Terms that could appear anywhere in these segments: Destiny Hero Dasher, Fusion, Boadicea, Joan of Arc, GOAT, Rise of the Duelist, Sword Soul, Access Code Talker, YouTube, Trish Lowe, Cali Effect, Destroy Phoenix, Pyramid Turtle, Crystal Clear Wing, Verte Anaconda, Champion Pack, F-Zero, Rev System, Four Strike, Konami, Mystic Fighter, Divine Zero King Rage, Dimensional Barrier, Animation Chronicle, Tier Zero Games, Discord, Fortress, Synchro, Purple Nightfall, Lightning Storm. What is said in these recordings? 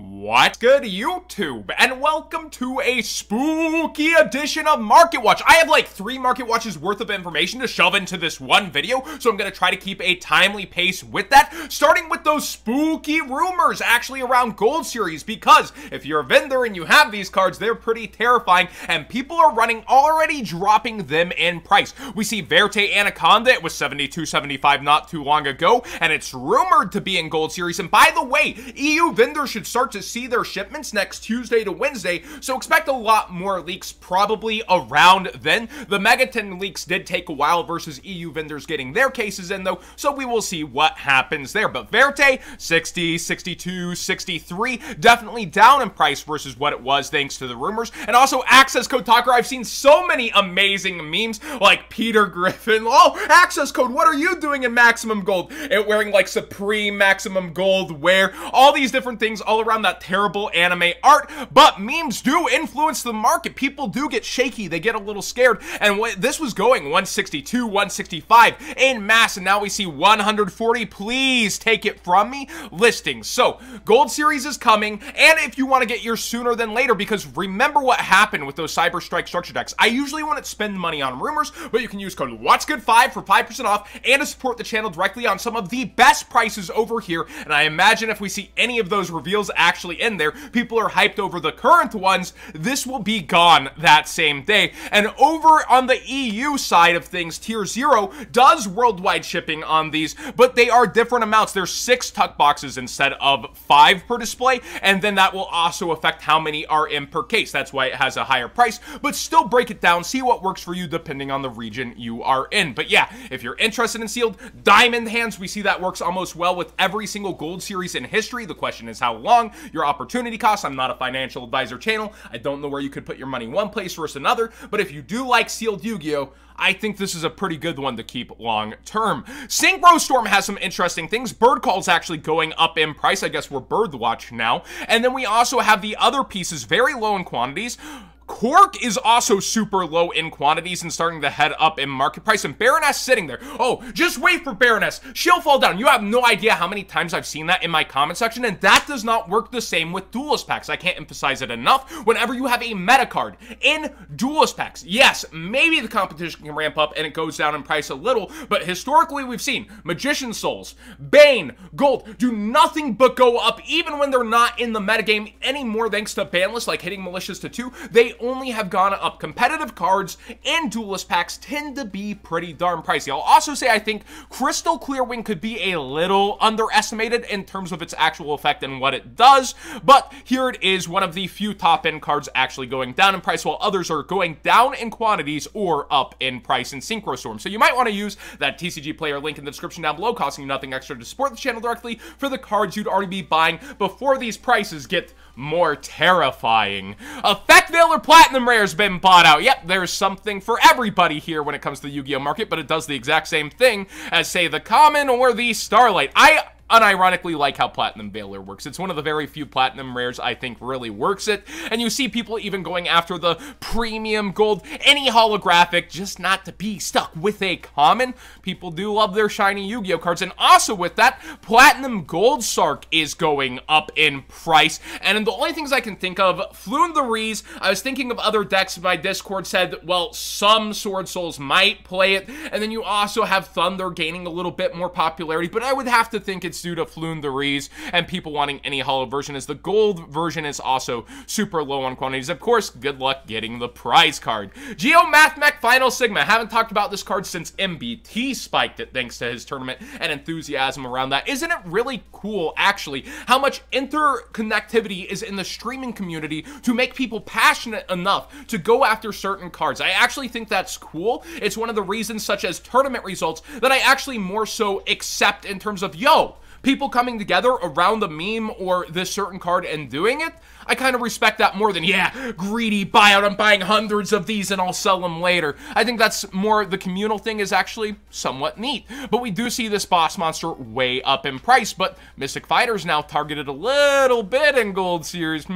What's good, YouTube, and welcome to a spooky edition of Market Watch. I have like 3 Market Watches worth of information to shove into this one video, so I'm going to try to keep a timely pace with that, starting with those spooky rumors actually around Gold Series, because if you're a vendor and you have these cards, they're pretty terrifying, and people are already dropping them in price. We see Verte Anaconda, it was $72.75 not too long ago, and it's rumored to be in Gold Series, and by the way, EU vendors should start to see their shipments next Tuesday to Wednesday, so expect a lot more leaks probably around then. The Megaton leaks did take a while versus EU vendors getting their cases in though, so we will see what happens there. But Verte, 60, 62, 63, definitely down in price versus what it was thanks to the rumors. And also Access Code Talker, I've seen so many amazing memes like Peter Griffin, oh, Access Code, what are you doing in Maximum Gold? It wearing like Supreme Maximum Gold wear, all these different things all around that terrible anime art. But memes do influence the market. People do get shaky, they get a little scared, and this was going 162, 165 in mass, and now we see 140, please take it from me, listings. So Gold Series is coming, and if you want to get yours sooner than later, because remember what happened with those Cyber Strike structure decks. I usually wouldn't spend money on rumors, but you can use code WhatsGood5 for 5% off and to support the channel directly on some of the best prices over here. And I imagine if we see any of those reveals actually in there, people are hyped over the current ones, this will be gone that same day. And over on the EU side of things, Tier Zero does worldwide shipping on these, but they are different amounts. There's 6 tuck boxes instead of 5 per display, and then that will also affect how many are in per case. That's why it has a higher price, but still break it down, see what works for you depending on the region you are in. But yeah, if you're interested in sealed diamond hands, we see that works almost well with every single Gold Series in history. The question is how long, your opportunity cost. I'm not a financial advisor channel, I don't know where you could put your money one place versus another, but if you do like sealed Yu-Gi-Oh, I think this is a pretty good one to keep long term. Synchro Storm has some interesting things. Bird Call's actually going up in price, I guess we're Bird Watch now, and then we also have the other pieces very low in quantities. Quark is also super low in quantities and starting to head up in market price, and Baroness sitting there. Oh, just wait for Baroness, she'll fall down. You have no idea how many times I've seen that in my comment section, and that does not work the same with Duelist packs. I can't emphasize it enough. Whenever you have a meta card in Duelist packs, yes, maybe the competition can ramp up and it goes down in price a little, but historically we've seen Magician Souls, Bane, Gold do nothing but go up even when they're not in the metagame anymore thanks to banlist, like hitting Militias to 2. They only have gone up. Competitive cards and Duelist packs tend to be pretty darn pricey. I'll also say I think Crystal Clear Wing could be a little underestimated in terms of its actual effect and what it does, but here it is, one of the few top end cards actually going down in price while others are going down in quantities or up in price in Synchro Storm. So you might want to use that TCG Player link in the description down below, costing you nothing extra, to support the channel directly for the cards you'd already be buying before these prices get more terrifying. Effect Veiler Platinum Rare has been bought out. Yep, there's something for everybody here when it comes to the Yu-Gi-Oh! Market, but it does the exact same thing as, say, the Common or the Starlight. I unironically like how Platinum Veiler works. It's one of the very few Platinum Rares I think really works it, and you see people even going after the Premium Gold, any holographic, just not to be stuck with a Common. People do love their shiny Yu-Gi-Oh cards, and also with that, Platinum Gold Sark is going up in price, and the only things I can think of, Flundries, I was thinking of other decks, my Discord said, well, some Sword Souls might play it, and then you also have Thunder gaining a little bit more popularity, but I would have to think it's due to Flundries and people wanting any hollow version, as the gold version is also super low on quantities. Of course, good luck getting the prize card. Geomath Mech Final Sigma. Haven't talked about this card since MBT spiked it thanks to his tournament and enthusiasm around that. Isn't it really cool, actually, how much interconnectivity is in the streaming community to make people passionate enough to go after certain cards? I actually think that's cool. It's one of the reasons, such as tournament results, that I actually more so accept in terms of, yo, people coming together around the meme or this certain card and doing it. I kind of respect that more than, yeah, greedy buyout, I'm buying hundreds of these and I'll sell them later. I think that's more, the communal thing is actually somewhat neat. But we do see this boss monster way up in price, but Mystic Fighter is now targeted a little bit in Gold Series.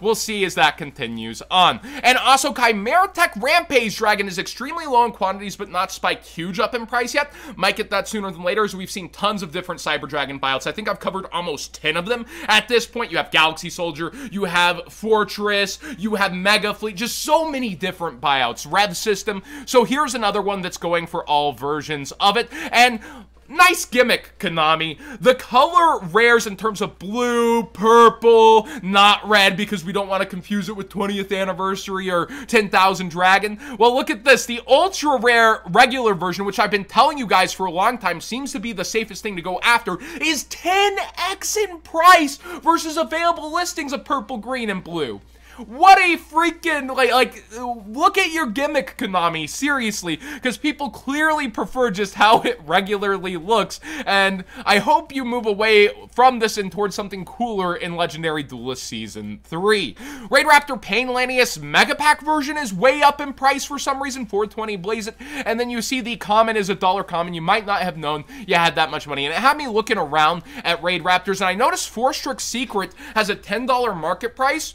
We'll see as that continues on. And also Chimeratech Rampage Dragon is extremely low in quantities but not spiked huge up in price yet. Might get that sooner than later, as we've seen tons of different Cyber Dragon buyouts. I think I've covered almost 10 of them at this point. You have Galaxy Soldier, you have Fortress, you have Mega Fleet, just so many different buyouts. Rev System. So here's another one that's going for all versions of it. And nice gimmick, Konami. The color rares in terms of blue, purple, not red, because we don't want to confuse it with 20th Anniversary or 10,000 Dragon. Well, look at this. The ultra rare regular version, which I've been telling you guys for a long time, seems to be the safest thing to go after, is 10x in price versus available listings of purple, green, and blue. What a freaking, like, look at your gimmick, Konami, seriously, because people clearly prefer just how it regularly looks, and I hope you move away from this and towards something cooler in Legendary Duelist Season 3. Raid Raptor Painlanius Mega Pack version is way up in price for some reason, $420, blaze it, and then you see the common is a dollar common. You might not have known you had that much money, and it had me looking around at Raid Raptors, and I noticed Four Strike Secret has a $10 market price,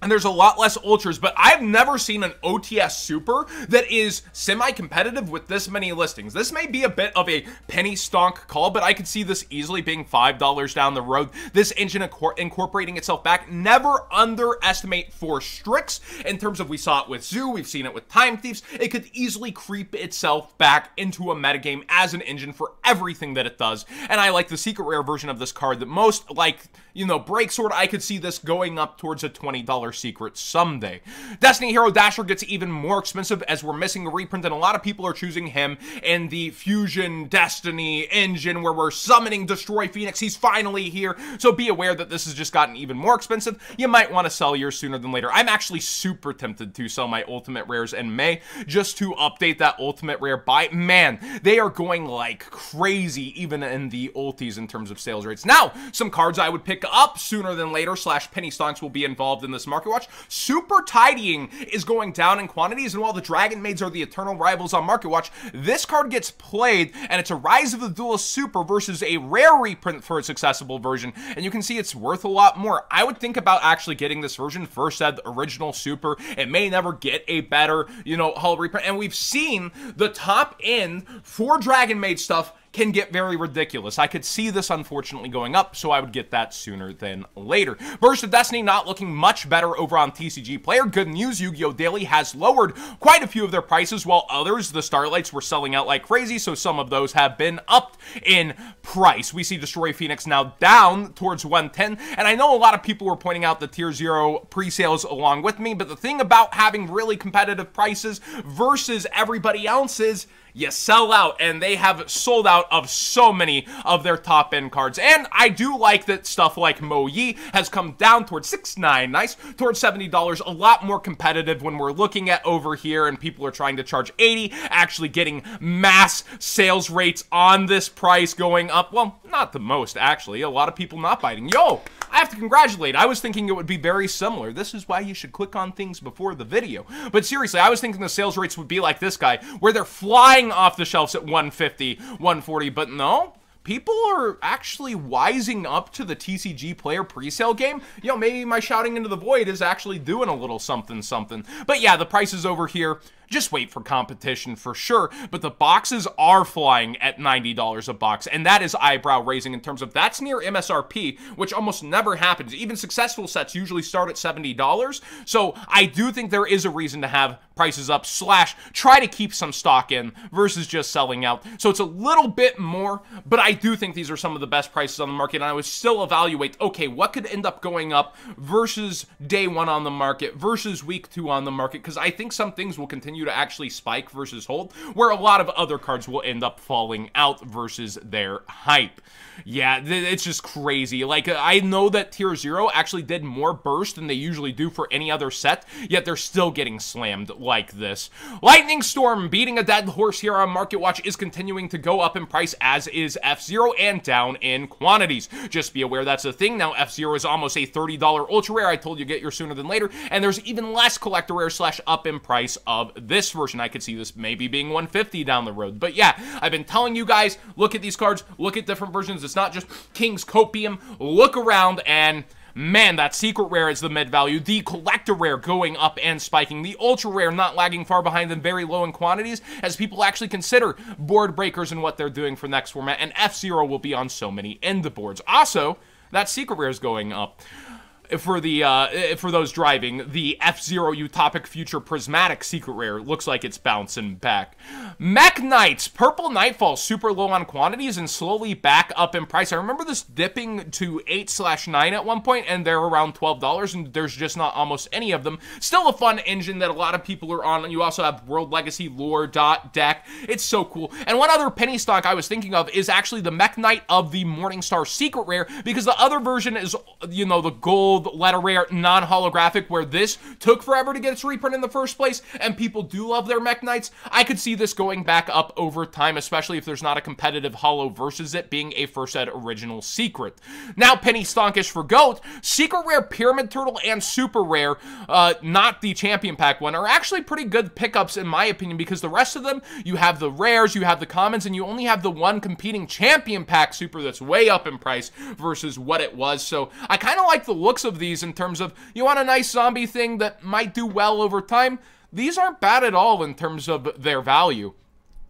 and there's a lot less ultras, but I've never seen an OTS super that is semi-competitive with this many listings. This may be a bit of a penny stonk call, but I could see this easily being $5 down the road. This engine incorporating itself back. Never underestimate Four Strikes in terms of, we saw it with Zoo, we've seen it with Time Thieves. It could easily creep itself back into a metagame as an engine for everything that it does. And I like the secret rare version of this card that most, like, you know, Break Sword. I could see this going up towards a $20 secret someday. Destiny Hero Dasher gets even more expensive as we're missing a reprint, and a lot of people are choosing him in the Fusion Destiny engine where we're summoning Destroy Phoenix. He's finally here, so be aware that this has just gotten even more expensive. You might want to sell yours sooner than later. I'm actually super tempted to sell my ultimate rares in May just to update that ultimate rare buy. Man, they are going like crazy even in the ulties in terms of sales rates. Now, some cards I would pick up sooner than later slash penny stonks will be involved in this market watch. Super Tidying is going down in quantities, and while the Dragon Maids are the eternal rivals on market watch, this card gets played, and it's a Rise of the Duelist super versus a rare reprint for its accessible version, and you can see it's worth a lot more. I would think about actually getting this version first at the original super. It may never get a better, you know, hull reprint, and we've seen the top end for Dragon Maid stuff can get very ridiculous. I could see this unfortunately going up, so I would get that sooner than later. Burst of Destiny not looking much better over on TCG Player. Good news, Yu-Gi-Oh! Daily has lowered quite a few of their prices, while others, the Starlights, were selling out like crazy, so some of those have been upped in price. We see Destroy Phoenix now down towards 110, and I know a lot of people were pointing out the Tier Zero pre-sales along with me, but the thing about having really competitive prices versus everybody else is you sell out, and they have sold out of so many of their top-end cards. And I do like that stuff like Mo Yi has come down towards $69, nice, towards $70, a lot more competitive when we're looking at over here, and people are trying to charge $80, actually getting mass sales rates on this price going up. Well, not the most, actually. A lot of people not biting. Yo, I have to congratulate. I was thinking it would be very similar. This is why you should click on things before the video. But seriously, I was thinking the sales rates would be like this guy, where they're flying off the shelves at 150, 140, but no, people are actually wising up to the TCG Player presale game. You know, maybe my shouting into the void is actually doing a little something. But yeah, the prices over here, just wait for competition for sure, but the boxes are flying at $90 a box, and that is eyebrow-raising in terms of that's near MSRP, which almost never happens. Even successful sets usually start at $70, so I do think there is a reason to have prices up slash try to keep some stock in versus just selling out. So it's a little bit more, but I do think these are some of the best prices on the market, and I would still evaluate, okay, what could end up going up versus day one on the market versus week two on the market, because I think some things will continue to actually spike versus hold, where a lot of other cards will end up falling out versus their hype. Yeah, it's just crazy. Like, I know that Tier Zero actually did more burst than they usually do for any other set, yet they're still getting slammed like this. Lightning Storm, beating a dead horse here on Market Watch, is continuing to go up in price, as is F-Zero, and down in quantities. Just be aware that's a thing. Now, F-Zero is almost a $30 ultra rare. I told you, get your sooner than later, and there's even less collector rare slash up in price of this version. I could see this maybe being 150 down the road. But yeah, I've been telling you guys, look at these cards, look at different versions. It's not just King's Copium. Look around, and Man, that secret rare is the mid value. The collector rare going up and spiking. The ultra rare not lagging far behind and very low in quantities as people actually consider board breakers and what they're doing for next format. And F-Zero will be on so many end of boards. Also, that secret rare is going up. For those driving, the F-Zero Utopic Future Prismatic Secret Rare looks like it's bouncing back. Mech Knights, Purple Nightfall, super low on quantities and slowly back up in price. I remember this dipping to 8/9 at one point, and they're around $12, and there's just not almost any of them. Still a fun engine that a lot of people are on. You also have World Legacy Lore .deck. It's so cool. And one other penny stock I was thinking of is actually the Mech Knight of the Morningstar Secret Rare, because the other version is, you know, the gold letter rare non-holographic, where this took forever to get its reprint in the first place, and people do love their Mech Knights. I could see this going back up over time, especially if there's not a competitive holo versus it being a first ed original secret. Now penny stonkish for GOAT, secret rare Pyramid Turtle and super rare, not the Champion Pack one, are actually pretty good pickups in my opinion, because the rest of them, you have the rares, you have the commons, and you only have the one competing Champion Pack super that's way up in price versus what it was. So I kind of like the looks of these in terms of, you want a nice zombie thing that might do well over time. These aren't bad at all in terms of their value.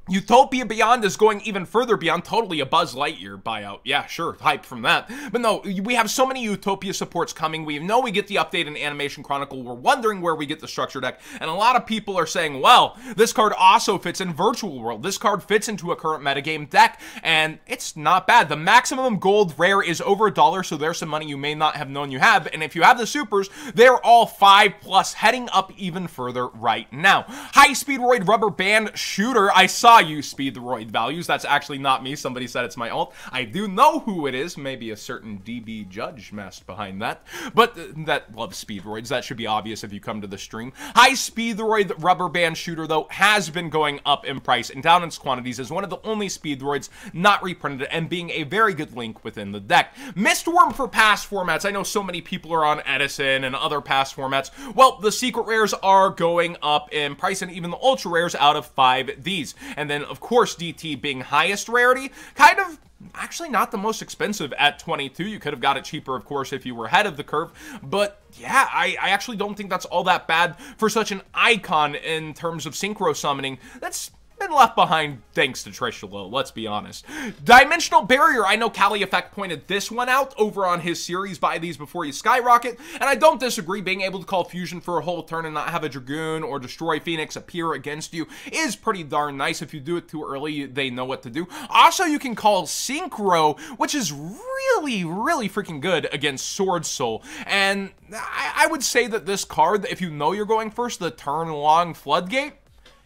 Utopia Beyond is going even further beyond, totally a Buzz Lightyear buyout. Yeah, sure, hype from that. But no, we have so many Utopia supports coming. We know we get the update in Animation Chronicle. We're wondering where we get the structure deck. And a lot of people are saying, well, this card also fits in Virtual World. This card fits into a current metagame deck. And it's not bad. The Maximum Gold rare is over $1, so there's some money you may not have known you have. And if you have the supers, they're all 5+, heading up even further right now. High Speedroid Rubber Band Shooter. I saw you Speedroid values. That's actually not me. Somebody said it's my alt. I do know who it is. Maybe a certain DB Judge masked behind that. But that loves Speedroids. That should be obvious if you come to the stream. High Speedroid Rubber Band Shooter, though, has been going up in price and down in quantities as one of the only Speedroids not reprinted and being a very good link within the deck. Mistworm for past formats. I know so many people are on Edison and other past formats. Well, the secret rares are going up in price, and even the ultra rares out of 5Ds. And then, of course, DT being highest rarity, kind of actually not the most expensive at 22. You could have got it cheaper, of course, if you were ahead of the curve. But yeah, I actually don't think that's all that bad for such an icon in terms of synchro summoning. That's been left behind thanks to Trish Lowe, let's be honest. Dimensional Barrier, I know Cali Effect pointed this one out over on his series, Buy These Before You Skyrocket, and I don't disagree. Being able to call Fusion for a whole turn and not have a Dragoon or Destroy Phoenix appear against you is pretty darn nice. If you do it too early, they know what to do. Also, you can call Synchro, which is really freaking good against Sword Soul, and I would say that this card, if you know you're going first, the turn-long Floodgate,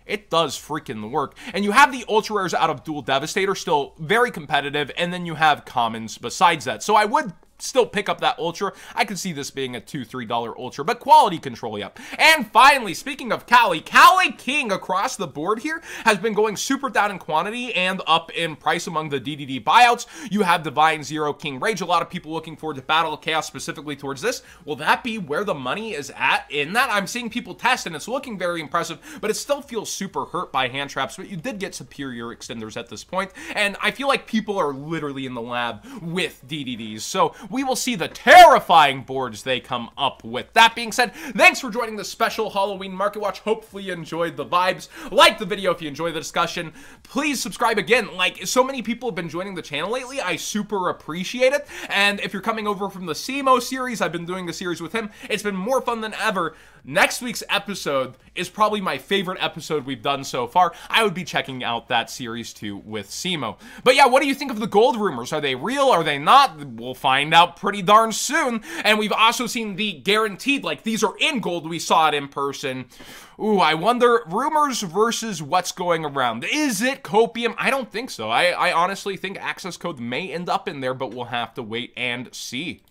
it does freaking work. And you have the ultra rares out of Dual Devastator, still very competitive, and then you have commons besides that. So I would still pick up that ultra. I could see this being a $2-3 ultra, but quality control, yep. And finally, speaking of Cali King across the board here has been going super down in quantity and up in price among the DDD buyouts. You have Divine Zero, King Rage, a lot of people looking forward to Battle of Chaos specifically towards this. Will that be where the money is at in that? I'm seeing people test and it's looking very impressive, but it still feels super hurt by hand traps, but you did get superior extenders at this point, and I feel like people are literally in the lab with DDDs, so we will see the terrifying boards they come up with. That being said, thanks for joining the special Halloween Market Watch. Hopefully you enjoyed the vibes. Like the video if you enjoy the discussion. Please subscribe again. Like, so many people have been joining the channel lately. I super appreciate it. And if you're coming over from the Simo series, I've been doing the series with him. It's been more fun than ever. Next week's episode is probably my favorite episode we've done so far. I would be checking out that series too with Simo. But yeah, what do you think of the gold rumors? Are they real? Are they not? We'll find out pretty darn soon. And we've also seen the guaranteed, like these are in gold. We saw it in person. Ooh, I wonder, rumors versus what's going around. Is it copium? I don't think so. I honestly think access code may end up in there, but we'll have to wait and see.